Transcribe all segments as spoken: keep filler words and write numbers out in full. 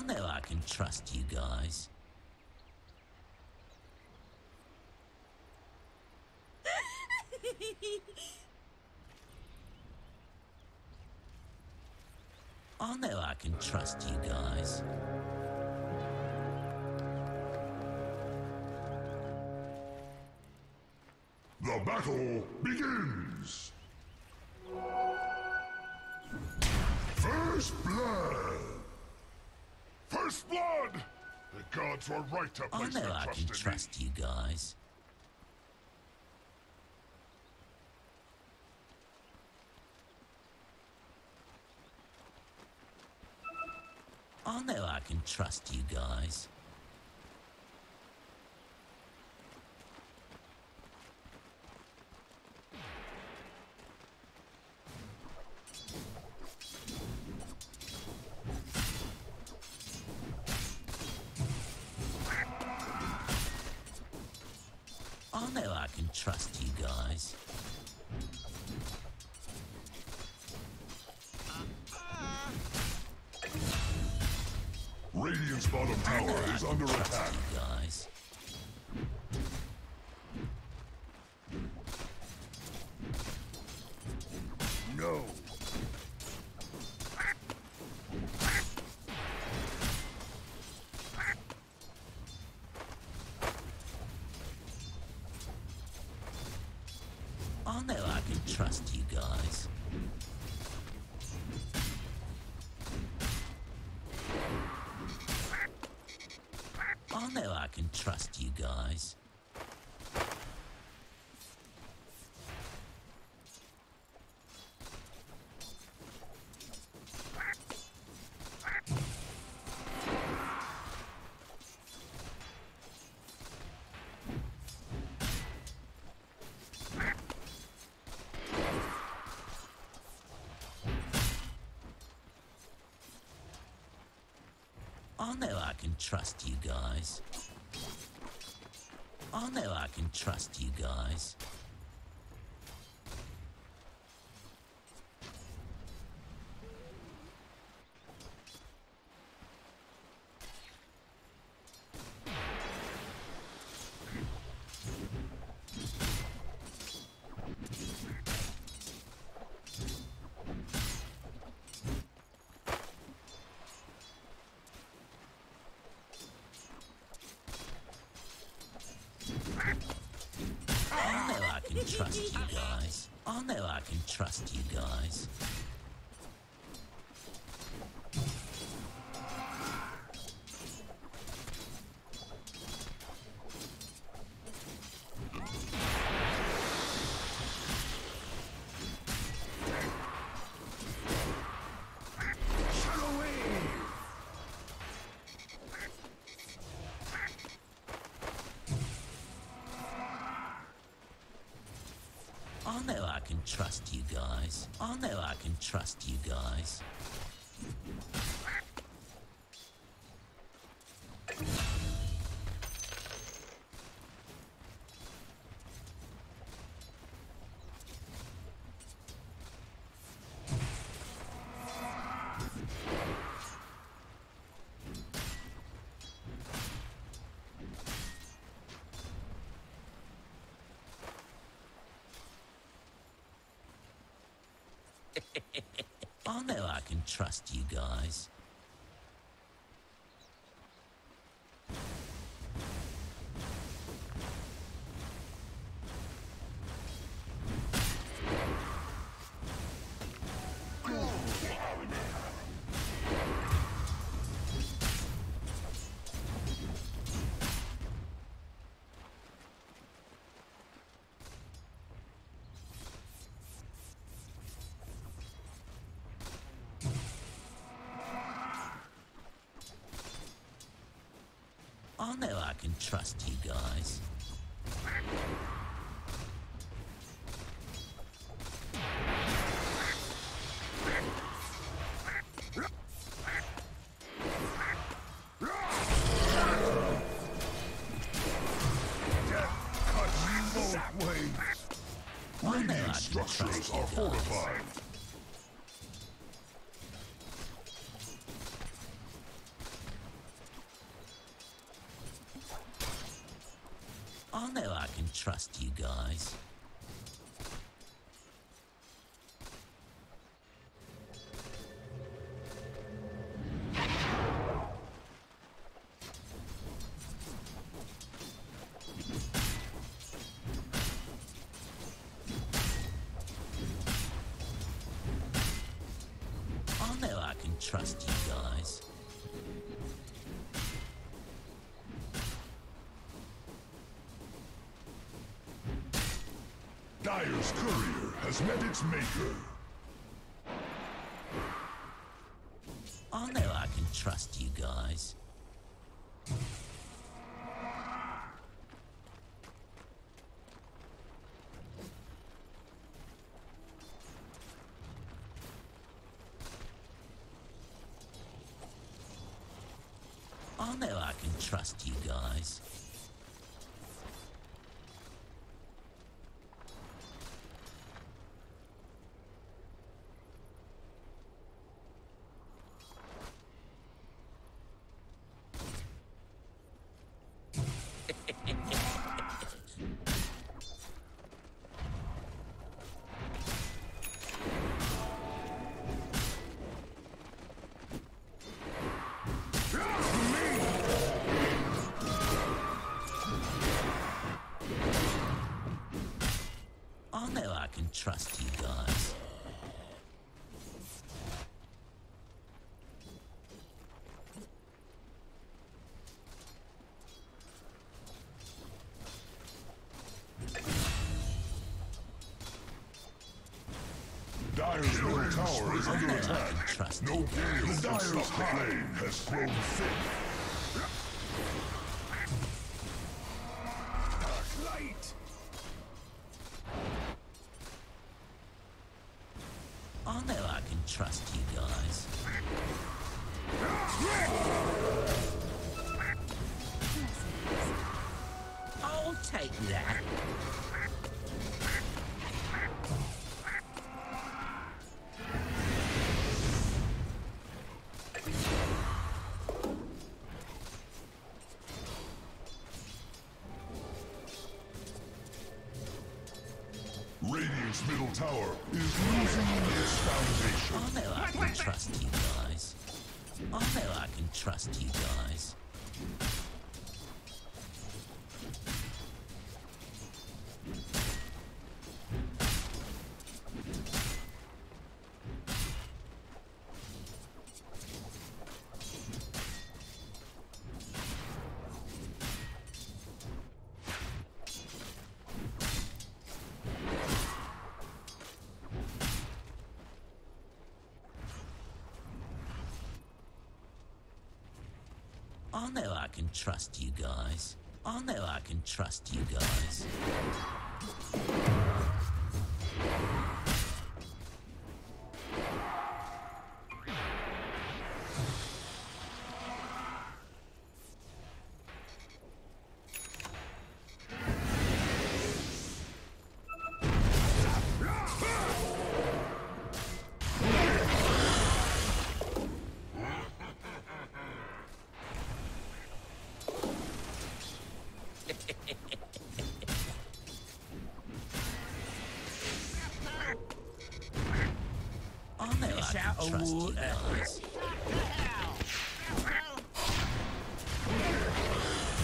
I know I can trust you guys. I know I can trust you guys. The battle begins! First blood! First blood! The gods were right to place their trust in me. I know I can trust you guys. I know I can trust you guys. I know I can trust you guys. Radiant's bottom tower is under attack. You guys. No. I know I can trust you guys. I know I can trust you guys. I know I can trust you guys. I know I can trust you guys. I can trust you guys. I know I can trust you guys. I know I can trust you guys. I know I can trust you guys. I know I can trust you guys. I know I can trust you guys. Death cuts both ways. Radiant structures are fortified. trust you guys. Trust you guys. Dire's courier has met its maker. I know I can trust you guys. I know I can trust you guys. Trust you guys. Dire's middle tower is under attack. No game can stop the flame has grown thick. Trust you guys. I'll take that. Radiant's middle tower is losing its foundation. I know I can trust you guys. I know I can trust you guys. I know I can trust you guys. I know I can trust you guys. I trust you guys.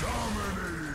Dominating.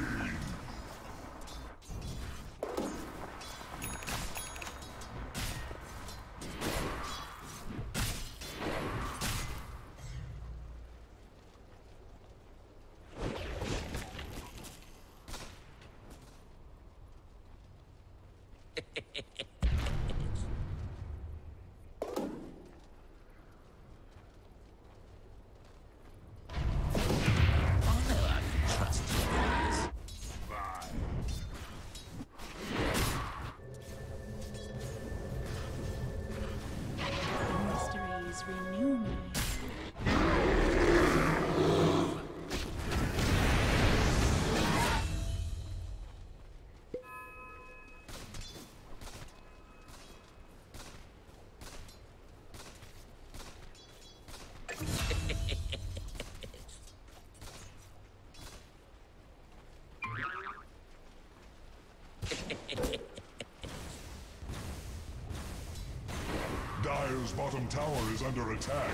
Dyer's bottom tower is under attack.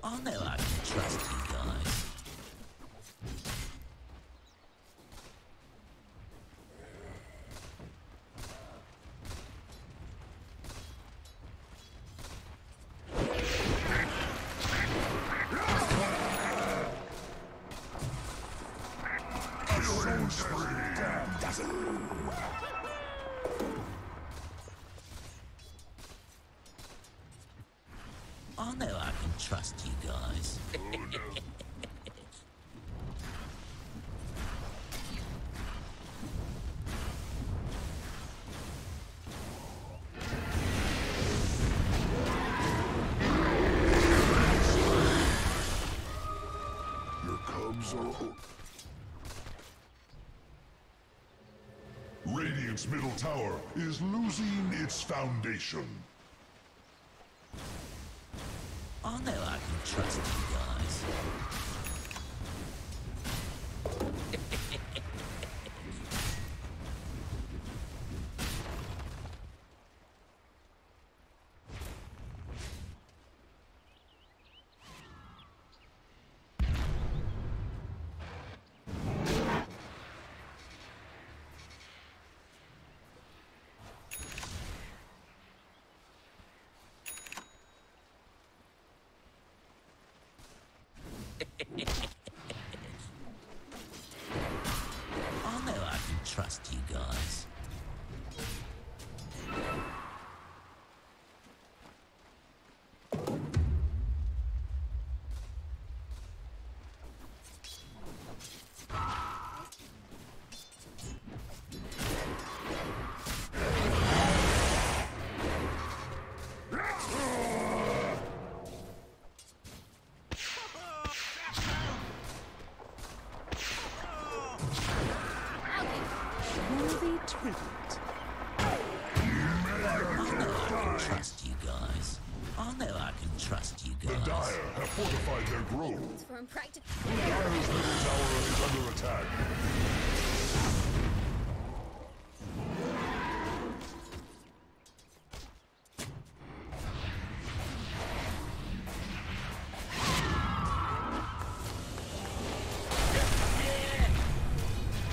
I know I can trust you guys. I know I can trust you guys. Your cubs are old. Radiant's middle tower is losing its foundation. I know I can trust you guys. I know I can trust you guys. Fortified their grove. The Dyer's middle tower is under attack.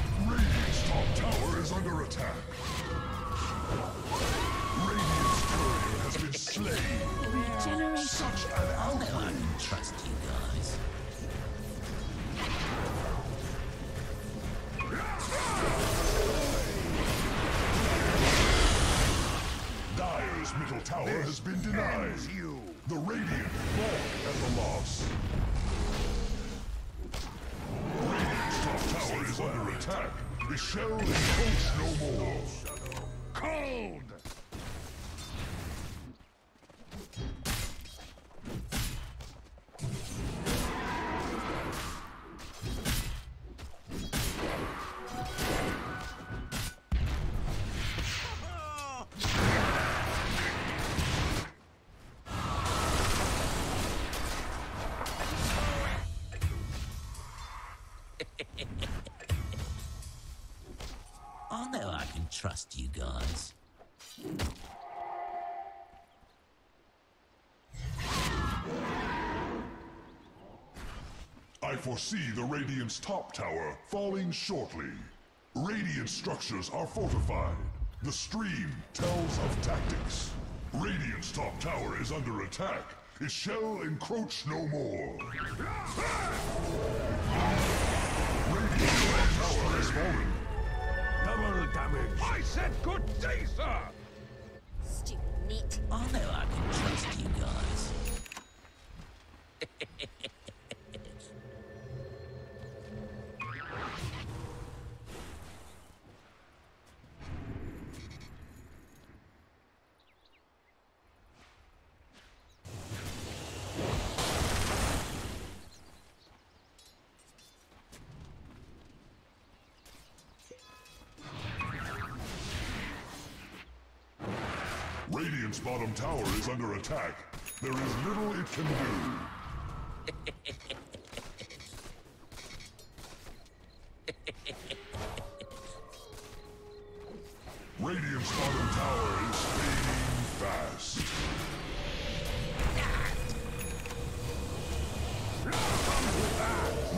Radiant's top tower is under attack. Radiant's turret has been slain. Regeneration. Such an outcome. I know I can trust you guys. Dyer's middle tower this has been denied. You. The Radiant fall at the loss. Radiant's top tower is under attack. The shell is coach no more. Cold! I know I can trust you guys. I foresee the Radiant's top tower falling shortly. Radiant structures are fortified. The stream tells of tactics. Radiant's top tower is under attack. It shall encroach no more. Radiant's top tower has fallen. Double damage. I said good day, sir! Stupid neat. I know I can trust you guys. Radiant's bottom tower is under attack. There is little it can do. Radiant's bottom tower is fading fast.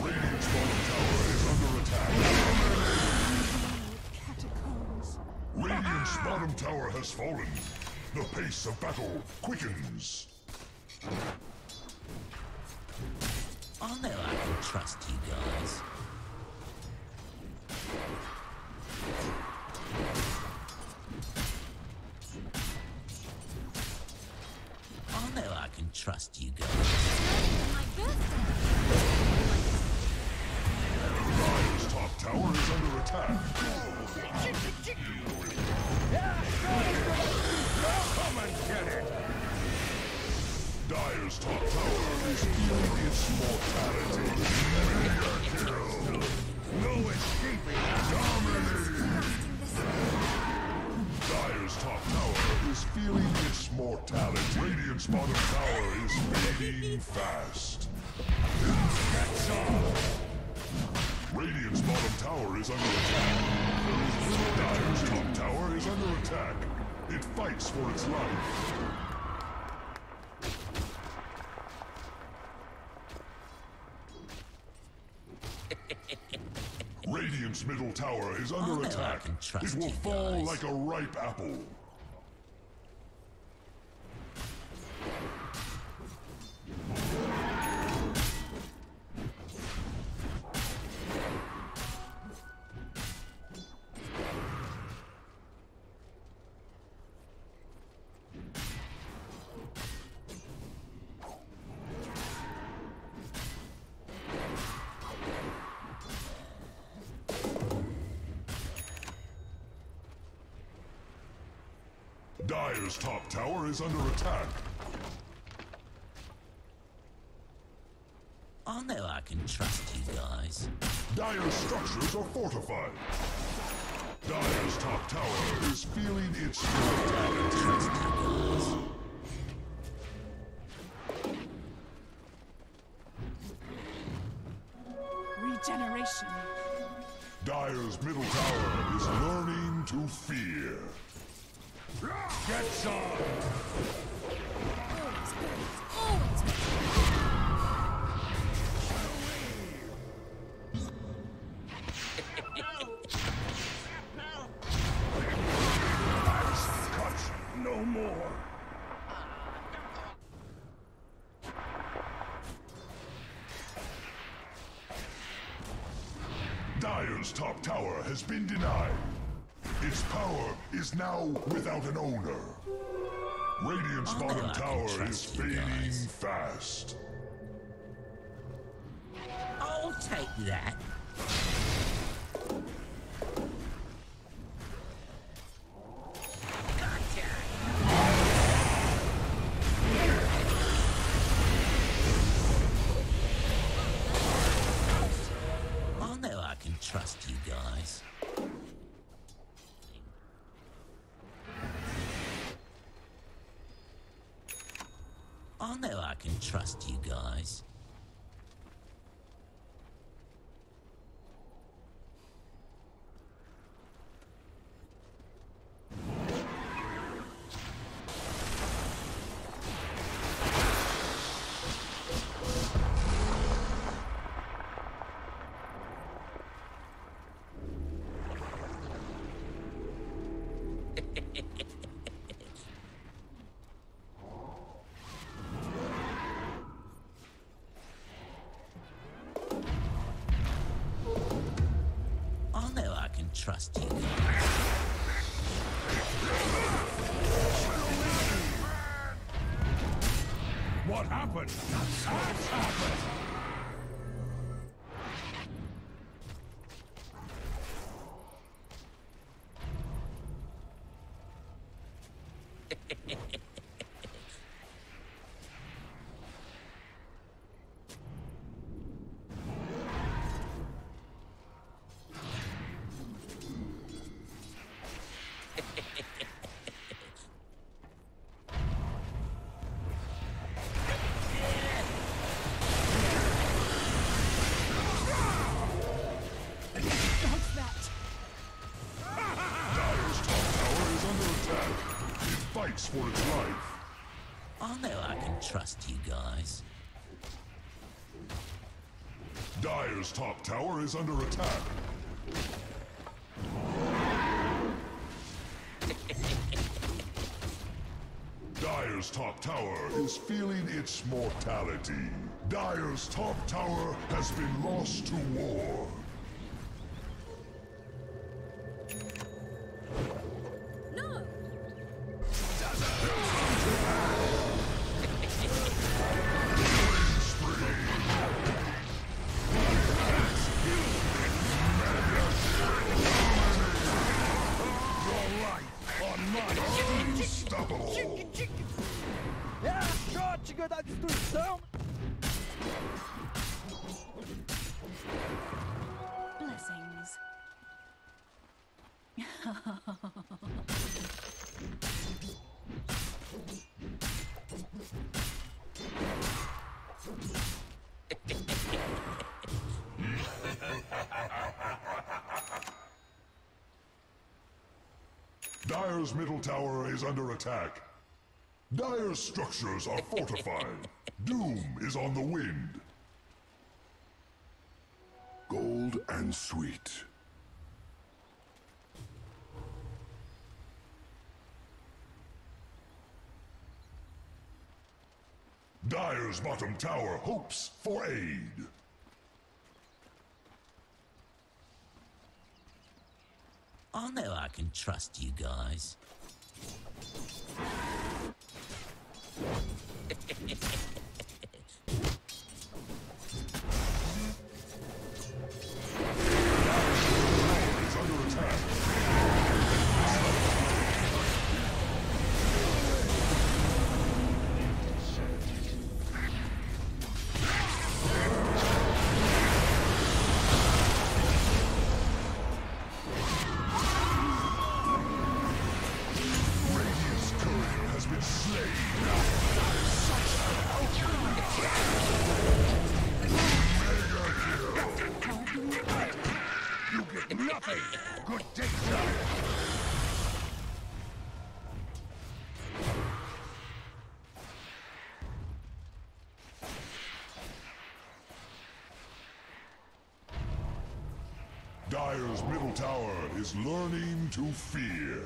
Radiant's bottom tower is under attack. Catacombs. Radiant's bottom tower has fallen. The pace of battle quickens. I know I can trust you guys. Trust you guys. Ryan's top tower is under attack. Come and get it. Dire's top tower is furious mortality. Mega kill. No escaping. Dominating. Dire's top tower is feeling its mortality. Radiant's bottom tower is fading fast. Catch on! Radiant's bottom tower is under attack. Dire's top tower is under attack. It fights for its life. Radiant's middle tower is under attack. It will fall like a ripe apple. Dire's top tower is under attack. I know I can trust you guys. Dire's structures are fortified. Dire's top tower is feeling its mortality. Regeneration. Dire's middle tower is learning to fear. Get some! Always, always, always. Cuts no more. Dire's top tower has been denied. Its power is now without an owner. Radiant's bottom tower is fading fast. I'll take that. Gotcha. I know I can trust you guys. I know I can trust you guys. Trust you. What happened? What happened? fights for its life. I know I can trust you guys. Dire's top tower is under attack. Dire's top tower is feeling its mortality. Dire's top tower has been lost to war. Blessings. Dire's middle tower is under attack. Dire's structures are fortified. Doom is on the wind. Gold and sweet. Dire's bottom tower hopes for aid. I know I can trust you guys. Dire's middle tower is learning to fear.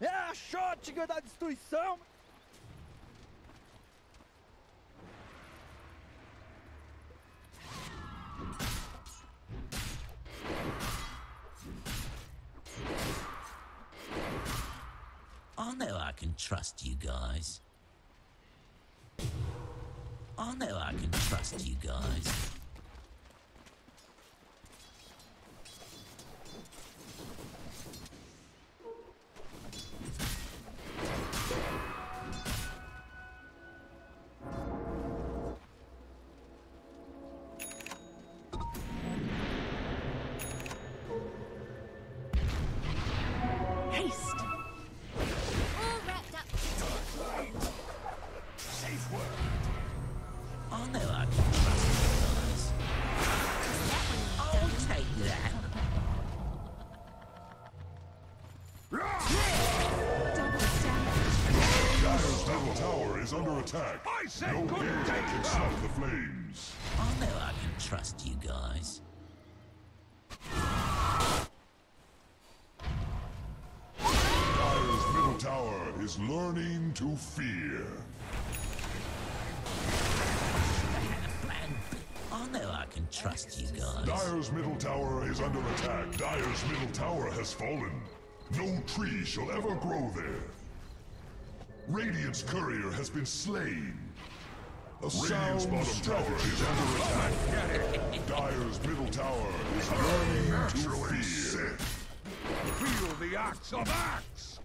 É a shotgun da destruição. I know I can trust you guys. I know I can trust you guys. Attack. I said no air can stop the flames. I know I can trust you guys. Dire's middle tower is learning to fear. I know I can trust you guys. Dire's middle tower is under attack. Dire's middle tower has fallen. No tree shall ever grow there. Radiant's courier has been slain. A Radiant's bottom tower is under attack. Dyer's middle tower is burning to fear. Feel the axe of Axe!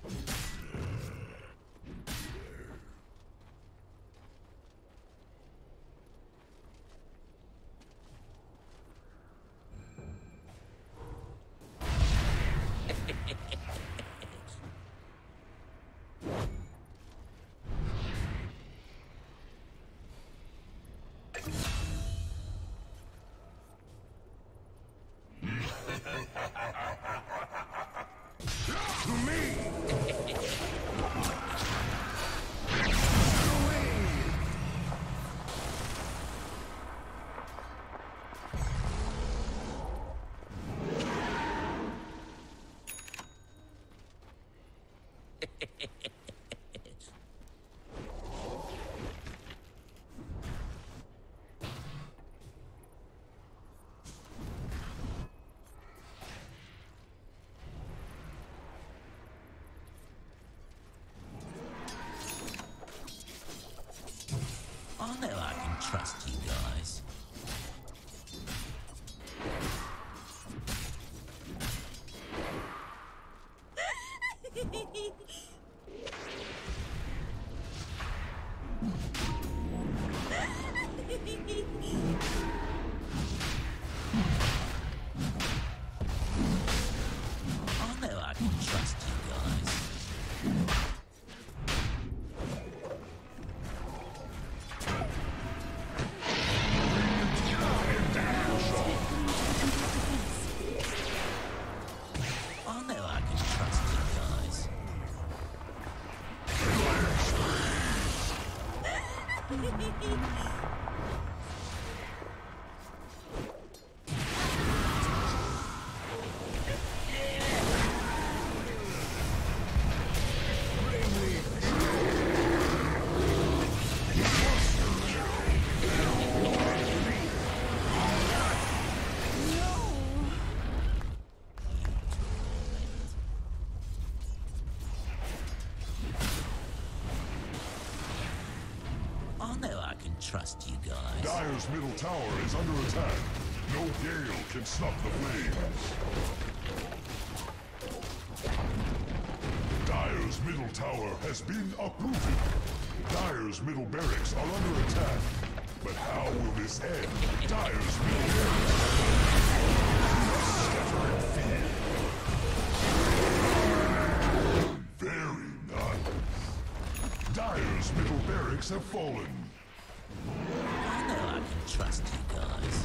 I know I can trust you guys. Trust you guys. Dyer's middle tower is under attack. No gale can stop the flames. Dyer's middle tower has been uprooted. Dyer's middle barracks are under attack. But how will this end? Dyer's middle barracks fear. Very nice. Dyer's middle barracks have fallen. I know I can trust you guys.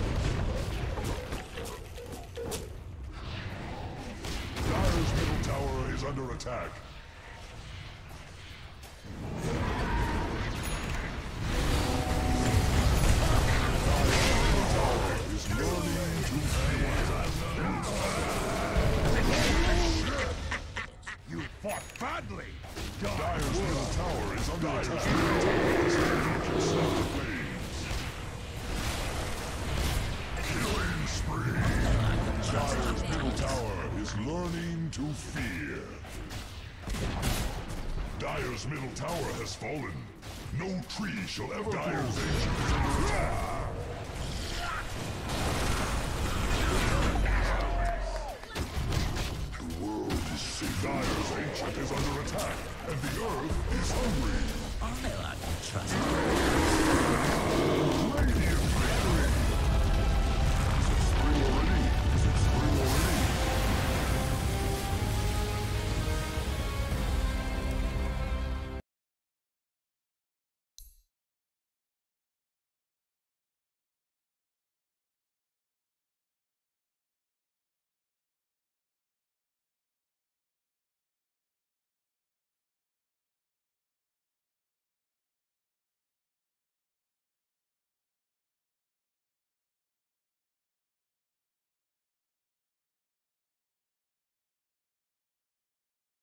Dyer's middle tower is under attack. Dyer's middle tower has fallen. No tree shall ever grow. Dyer's ancient is under attack. The world is safe. Dyer's ancient is under attack, and the earth is hungry. I know I can trust you.